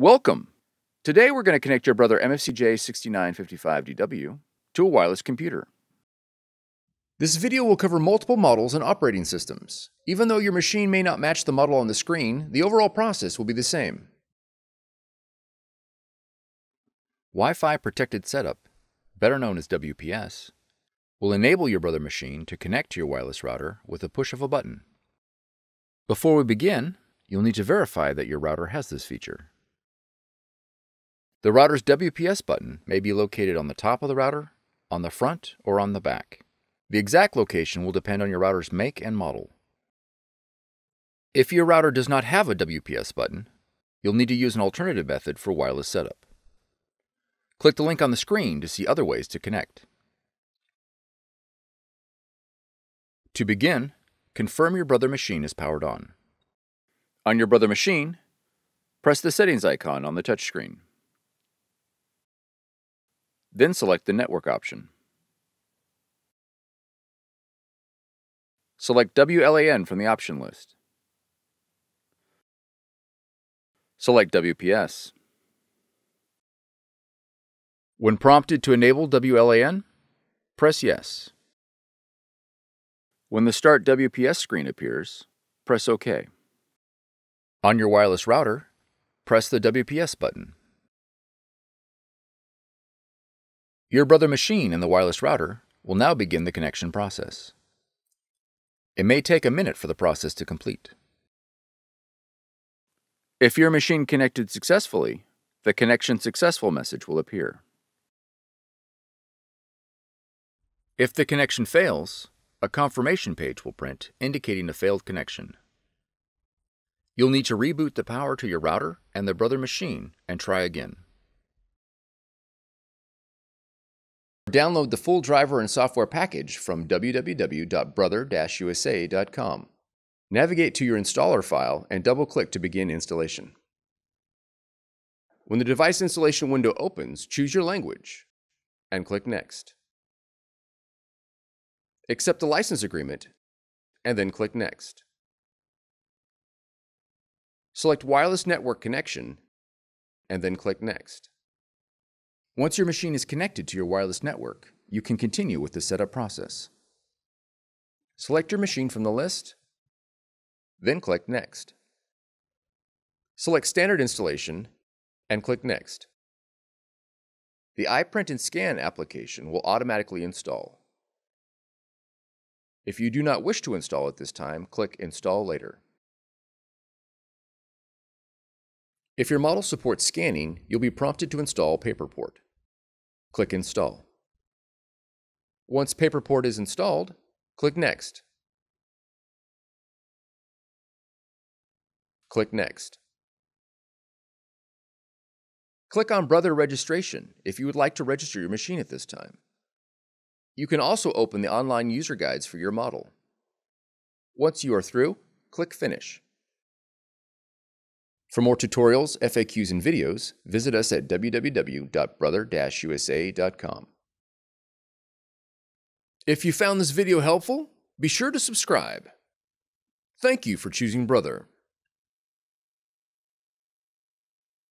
Welcome! Today we're going to connect your brother MFCJ6955DW to a wireless computer. This video will cover multiple models and operating systems. Even though your machine may not match the model on the screen, the overall process will be the same. Wi-Fi Protected Setup, better known as WPS, will enable your brother machine to connect to your wireless router with a push of a button. Before we begin, you'll need to verify that your router has this feature. The router's WPS button may be located on the top of the router, on the front, or on the back. The exact location will depend on your router's make and model. If your router does not have a WPS button, you'll need to use an alternative method for wireless setup. Click the link on the screen to see other ways to connect. To begin, confirm your brother machine is powered on. On your brother machine, press the settings icon on the touchscreen. Then select the network option. Select WLAN from the option list. Select WPS. When prompted to enable WLAN, press Yes. When the Start WPS screen appears, press OK. On your wireless router, press the WPS button. Your brother machine and the wireless router will now begin the connection process. It may take a minute for the process to complete. If your machine connected successfully, the Connection Successful message will appear. If the connection fails, a confirmation page will print indicating a failed connection. You'll need to reboot the power to your router and the brother machine and try again. Download the full driver and software package from www.brother-usa.com. Navigate to your installer file and double-click to begin installation. When the device installation window opens, choose your language and click Next. Accept the license agreement and then click Next. Select Wireless Network Connection and then click Next. Once your machine is connected to your wireless network, you can continue with the setup process. Select your machine from the list, then click Next. Select Standard Installation and click Next. The iPrint and Scan application will automatically install. If you do not wish to install at this time, click Install Later. If your model supports scanning, you'll be prompted to install PaperPort. Click Install. Once PaperPort is installed, click Next. Click Next. Click on Brother Registration if you would like to register your machine at this time. You can also open the online user guides for your model. Once you are through, click Finish. For more tutorials, FAQs, and videos, visit us at www.brother-usa.com. If you found this video helpful, be sure to subscribe. Thank you for choosing Brother.